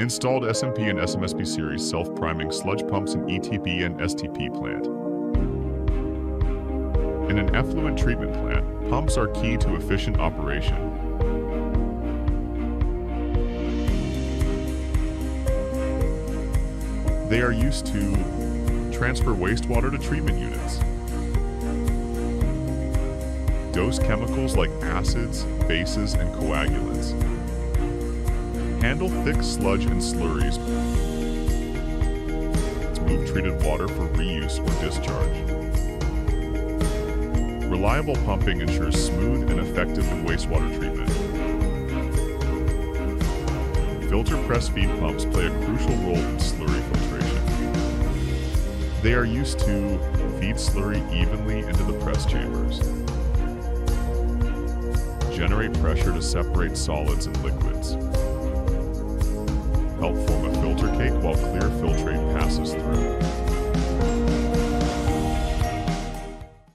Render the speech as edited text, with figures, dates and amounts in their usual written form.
Installed SMP and SMSP series self-priming sludge pumps in ETP and STP plant. In an effluent treatment plant, pumps are key to efficient operation. They are used to transfer wastewater to treatment units, dose chemicals like acids, bases, and coagulants, handle thick sludge and slurries, move treated water for reuse or discharge. Reliable pumping ensures smooth and effective wastewater treatment. Filter press feed pumps play a crucial role in slurry filtration. They are used to feed slurry evenly into the press chambers, generate pressure to separate solids and liquids, help form a filter cake while clear filtrate passes through.